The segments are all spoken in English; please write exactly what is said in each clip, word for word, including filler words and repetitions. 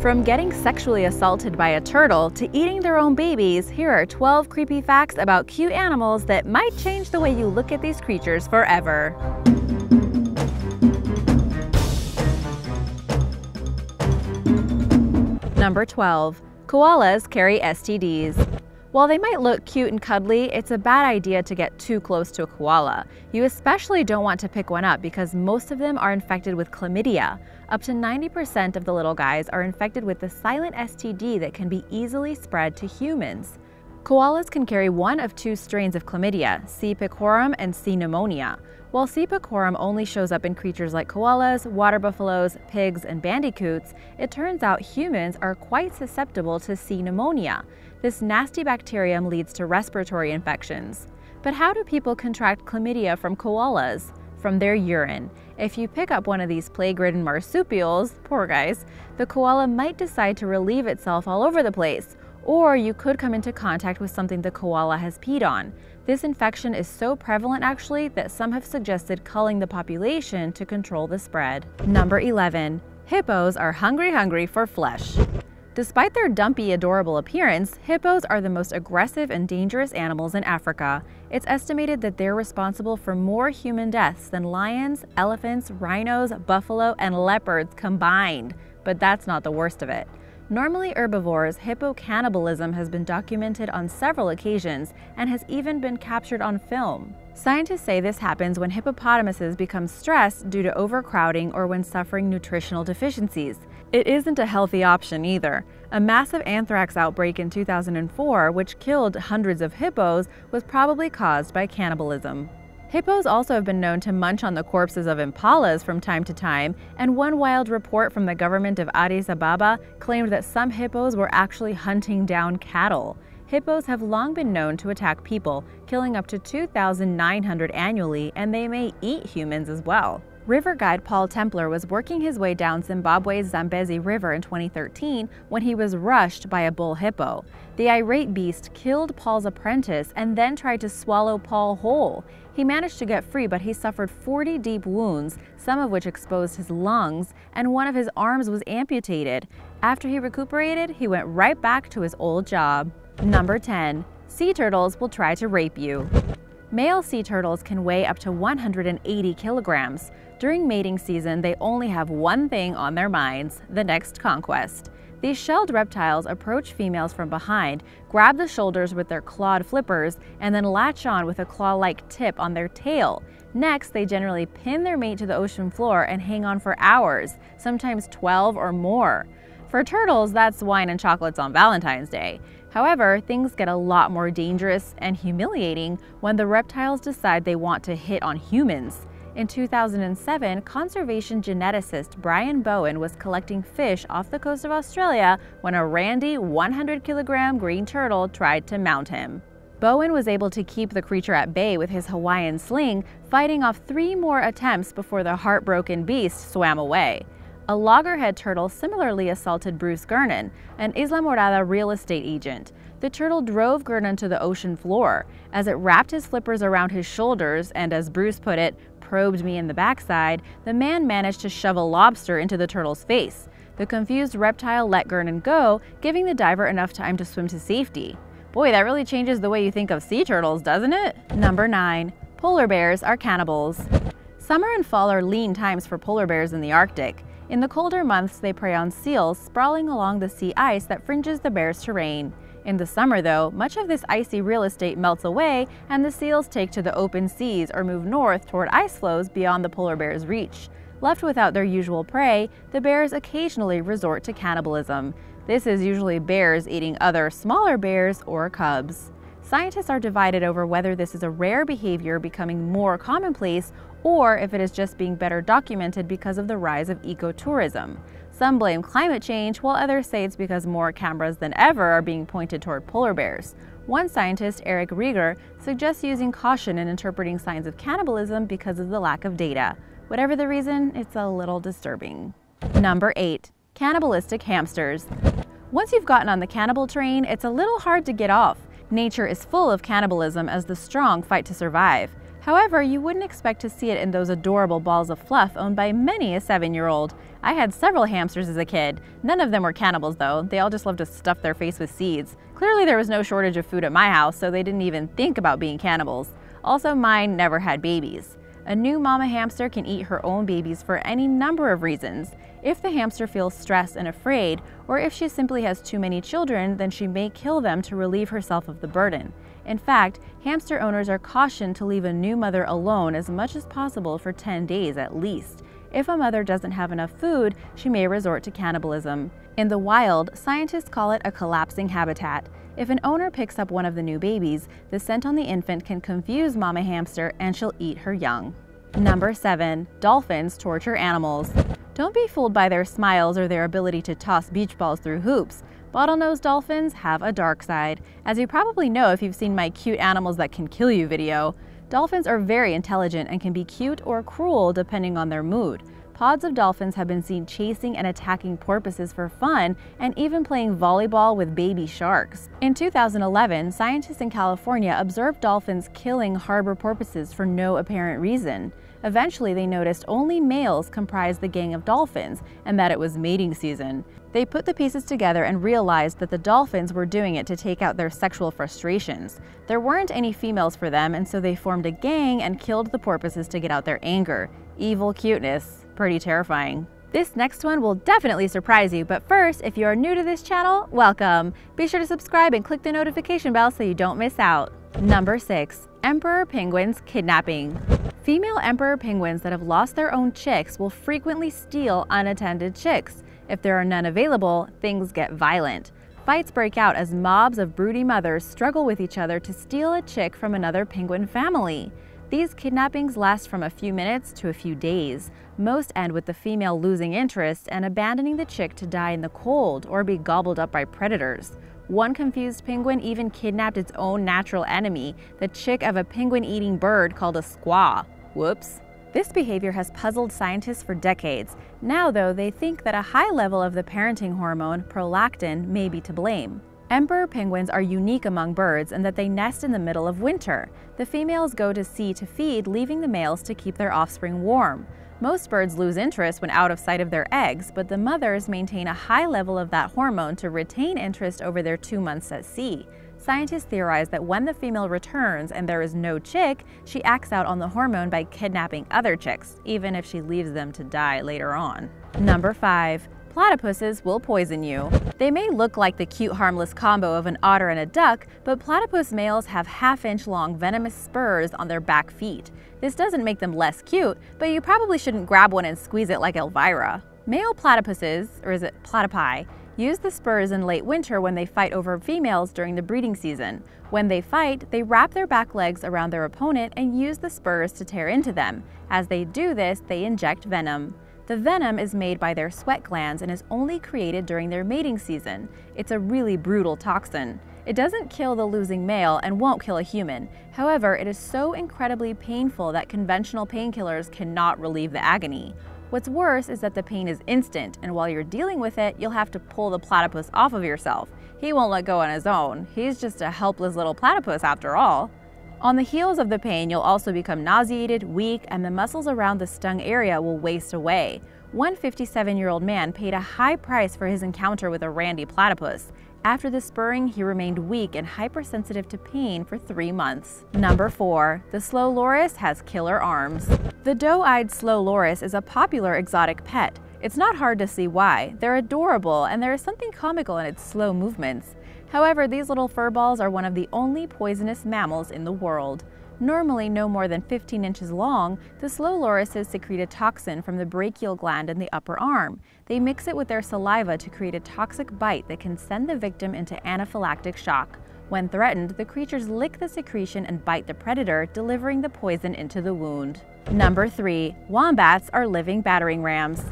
From getting sexually assaulted by a turtle to eating their own babies, here are twelve creepy facts about cute animals that might change the way you look at these creatures forever. Number twelve. Koalas carry S T Ds. While they might look cute and cuddly, it's a bad idea to get too close to a koala. You especially don't want to pick one up because most of them are infected with chlamydia. Up to ninety percent of the little guys are infected with the silent S T D that can be easily spread to humans. Koalas can carry one of two strains of chlamydia, C. pecorum and C. pneumonia. While C. pecorum only shows up in creatures like koalas, water buffaloes, pigs, and bandicoots, it turns out humans are quite susceptible to C. pneumonia. This nasty bacterium leads to respiratory infections. But how do people contract chlamydia from koalas? From their urine. If you pick up one of these plague-ridden marsupials, poor guys, the koala might decide to relieve itself all over the place. Or you could come into contact with something the koala has peed on. This infection is so prevalent actually that some have suggested culling the population to control the spread. Number eleven. Hippos are hungry hungry for flesh. Despite their dumpy, adorable appearance, hippos are the most aggressive and dangerous animals in Africa. It's estimated that they're responsible for more human deaths than lions, elephants, rhinos, buffalo, and leopards combined. But that's not the worst of it. Normally herbivores, hippo cannibalism has been documented on several occasions and has even been captured on film. Scientists say this happens when hippopotamuses become stressed due to overcrowding or when suffering nutritional deficiencies. It isn't a healthy option either. A massive anthrax outbreak in two thousand four, which killed hundreds of hippos, was probably caused by cannibalism. Hippos also have been known to munch on the corpses of impalas from time to time, and one wild report from the government of Addis Ababa claimed that some hippos were actually hunting down cattle. Hippos have long been known to attack people, killing up to two thousand nine hundred annually, and they may eat humans as well. River guide Paul Templer was working his way down Zimbabwe's Zambezi River in twenty thirteen when he was rushed by a bull hippo. The irate beast killed Paul's apprentice and then tried to swallow Paul whole. He managed to get free, but he suffered forty deep wounds, some of which exposed his lungs, and one of his arms was amputated. After he recuperated, he went right back to his old job. Number ten. Sea turtles will try to rape you. Male sea turtles can weigh up to one hundred eighty kilograms. During mating season, they only have one thing on their minds: the next conquest. These shelled reptiles approach females from behind, grab the shoulders with their clawed flippers, and then latch on with a claw-like tip on their tail. Next, they generally pin their mate to the ocean floor and hang on for hours, sometimes twelve or more. For turtles, that's wine and chocolates on Valentine's Day. However, things get a lot more dangerous and humiliating when the reptiles decide they want to hit on humans. In two thousand seven, conservation geneticist Brian Bowen was collecting fish off the coast of Australia when a randy one hundred kilogram green turtle tried to mount him. Bowen was able to keep the creature at bay with his Hawaiian sling, fighting off three more attempts before the heartbroken beast swam away. A loggerhead turtle similarly assaulted Bruce Gernon, an Isla Morada real estate agent. The turtle drove Gernon to the ocean floor. As it wrapped his flippers around his shoulders and, as Bruce put it, probed me in the backside, the man managed to shove a lobster into the turtle's face. The confused reptile let Gernon go, giving the diver enough time to swim to safety. Boy, that really changes the way you think of sea turtles, doesn't it? Number nine. Polar bears are cannibals. Summer and fall are lean times for polar bears in the Arctic. In the colder months, they prey on seals sprawling along the sea ice that fringes the bear's terrain. In the summer, though, much of this icy real estate melts away and the seals take to the open seas or move north toward ice floes beyond the polar bear's reach. Left without their usual prey, the bears occasionally resort to cannibalism. This is usually bears eating other smaller bears or cubs. Scientists are divided over whether this is a rare behavior becoming more commonplace or if it is just being better documented because of the rise of ecotourism. Some blame climate change, while others say it's because more cameras than ever are being pointed toward polar bears. One scientist, Eric Rieger, suggests using caution in interpreting signs of cannibalism because of the lack of data. Whatever the reason, it's a little disturbing. Number eight. Cannibalistic hamsters. Once you've gotten on the cannibal train, it's a little hard to get off. Nature is full of cannibalism as the strong fight to survive. However, you wouldn't expect to see it in those adorable balls of fluff owned by many a seven-year-old. I had several hamsters as a kid. None of them were cannibals though, they all just loved to stuff their face with seeds. Clearly there was no shortage of food at my house, so they didn't even think about being cannibals. Also, mine never had babies. A new mama hamster can eat her own babies for any number of reasons. If the hamster feels stressed and afraid, or if she simply has too many children, then she may kill them to relieve herself of the burden. In fact, hamster owners are cautioned to leave a new mother alone as much as possible for ten days at least. If a mother doesn't have enough food, she may resort to cannibalism. In the wild, scientists call it a collapsing habitat. If an owner picks up one of the new babies, the scent on the infant can confuse mama hamster and she'll eat her young. Number seven. Dolphins torture animals. Don't be fooled by their smiles or their ability to toss beach balls through hoops. Bottlenose dolphins have a dark side, as you probably know if you've seen my cute animals that can kill you video. Dolphins are very intelligent and can be cute or cruel depending on their mood. Pods of dolphins have been seen chasing and attacking porpoises for fun and even playing volleyball with baby sharks. In two thousand eleven, scientists in California observed dolphins killing harbor porpoises for no apparent reason. Eventually, they noticed only males comprised the gang of dolphins and that it was mating season. They put the pieces together and realized that the dolphins were doing it to take out their sexual frustrations. There weren't any females for them, and so they formed a gang and killed the porpoises to get out their anger. Evil cuteness. Pretty terrifying. This next one will definitely surprise you, but first, if you are new to this channel, welcome! Be sure to subscribe and click the notification bell so you don't miss out. Number six. Emperor penguins kidnapping. Female emperor penguins that have lost their own chicks will frequently steal unattended chicks. If there are none available, things get violent. Fights break out as mobs of broody mothers struggle with each other to steal a chick from another penguin family. These kidnappings last from a few minutes to a few days. Most end with the female losing interest and abandoning the chick to die in the cold or be gobbled up by predators. One confused penguin even kidnapped its own natural enemy, the chick of a penguin-eating bird called a squaw. Whoops. This behavior has puzzled scientists for decades. Now, though, they think that a high level of the parenting hormone, prolactin, may be to blame. Emperor penguins are unique among birds in that they nest in the middle of winter. The females go to sea to feed, leaving the males to keep their offspring warm. Most birds lose interest when out of sight of their eggs, but the mothers maintain a high level of that hormone to retain interest over their two months at sea. Scientists theorize that when the female returns and there is no chick, she acts out on the hormone by kidnapping other chicks, even if she leaves them to die later on. Number five. Platypuses will poison you. They may look like the cute harmless combo of an otter and a duck, but platypus males have half-inch long venomous spurs on their back feet. This doesn't make them less cute, but you probably shouldn't grab one and squeeze it like Elvira. Male platypuses, or is it platypi, use the spurs in late winter when they fight over females during the breeding season. When they fight, they wrap their back legs around their opponent and use the spurs to tear into them. As they do this, they inject venom. The venom is made by their sweat glands and is only created during their mating season. It's a really brutal toxin. It doesn't kill the losing male and won't kill a human. However, it is so incredibly painful that conventional painkillers cannot relieve the agony. What's worse is that the pain is instant, and while you're dealing with it, you'll have to pull the platypus off of yourself. He won't let go on his own. He's just a helpless little platypus after all. On the heels of the pain, you'll also become nauseated, weak, and the muscles around the stung area will waste away. One fifty-seven-year-old man paid a high price for his encounter with a randy platypus. After the spurring, he remained weak and hypersensitive to pain for three months. Number four. The slow loris has killer arms. The doe-eyed slow loris is a popular exotic pet. It's not hard to see why. They're adorable, and there is something comical in its slow movements. However, these little furballs are one of the only poisonous mammals in the world. Normally no more than fifteen inches long, the slow lorises secrete a toxin from the brachial gland in the upper arm. They mix it with their saliva to create a toxic bite that can send the victim into anaphylactic shock. When threatened, the creatures lick the secretion and bite the predator, delivering the poison into the wound. Number three. Wombats are living battering rams.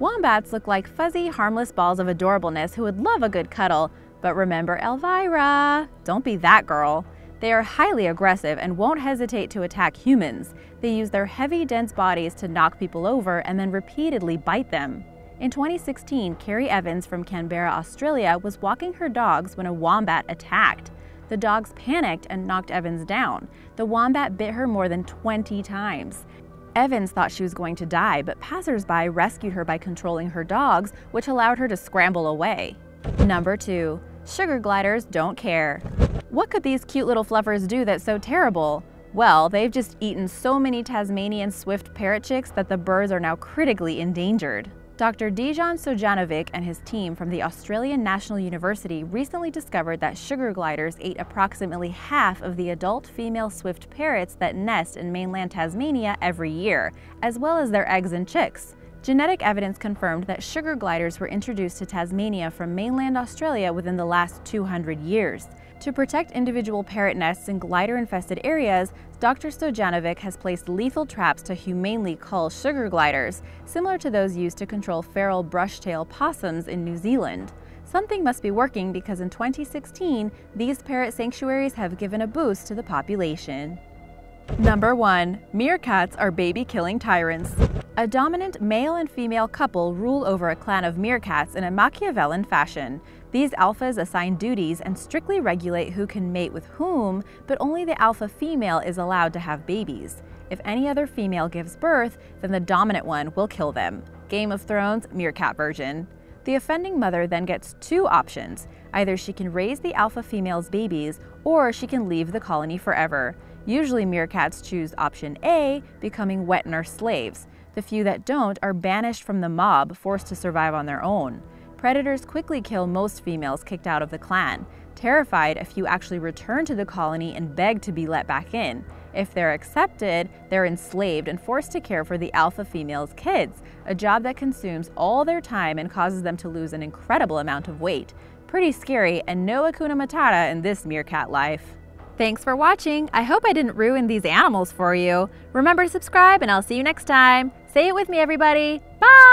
Wombats look like fuzzy, harmless balls of adorableness who would love a good cuddle. But remember Elvira! Don't be that girl. They are highly aggressive and won't hesitate to attack humans. They use their heavy, dense bodies to knock people over and then repeatedly bite them. In twenty sixteen, Carrie Evans from Canberra, Australia was walking her dogs when a wombat attacked. The dogs panicked and knocked Evans down. The wombat bit her more than twenty times. Evans thought she was going to die, but passersby rescued her by controlling her dogs, which allowed her to scramble away. Number two, sugar gliders don't care. What could these cute little fluffers do that's so terrible? Well, they've just eaten so many Tasmanian swift parrot chicks that the birds are now critically endangered. Doctor Dijon Sojanovic and his team from the Australian National University recently discovered that sugar gliders ate approximately half of the adult female swift parrots that nest in mainland Tasmania every year, as well as their eggs and chicks. Genetic evidence confirmed that sugar gliders were introduced to Tasmania from mainland Australia within the last two hundred years. To protect individual parrot nests in glider-infested areas, Doctor Stojanovic has placed lethal traps to humanely cull sugar gliders, similar to those used to control feral brush-tail possums in New Zealand. Something must be working because in twenty sixteen, these parrot sanctuaries have given a boost to the population. Number one. Meerkats are baby-killing tyrants. A dominant male and female couple rule over a clan of meerkats in a Machiavellian fashion. These alphas assign duties and strictly regulate who can mate with whom, but only the alpha female is allowed to have babies. If any other female gives birth, then the dominant one will kill them. Game of Thrones meerkat version. The offending mother then gets two options. Either she can raise the alpha female's babies, or she can leave the colony forever. Usually meerkats choose option A, becoming wet nurse slaves. The few that don't are banished from the mob, forced to survive on their own. Predators quickly kill most females kicked out of the clan. Terrified, a few actually return to the colony and beg to be let back in. If they're accepted, they're enslaved and forced to care for the alpha female's kids, a job that consumes all their time and causes them to lose an incredible amount of weight. Pretty scary, and no hakuna matata in this meerkat life. Thanks for watching. I hope I didn't ruin these animals for you. Remember to subscribe, and I'll see you next time. Say it with me, everybody. Bye!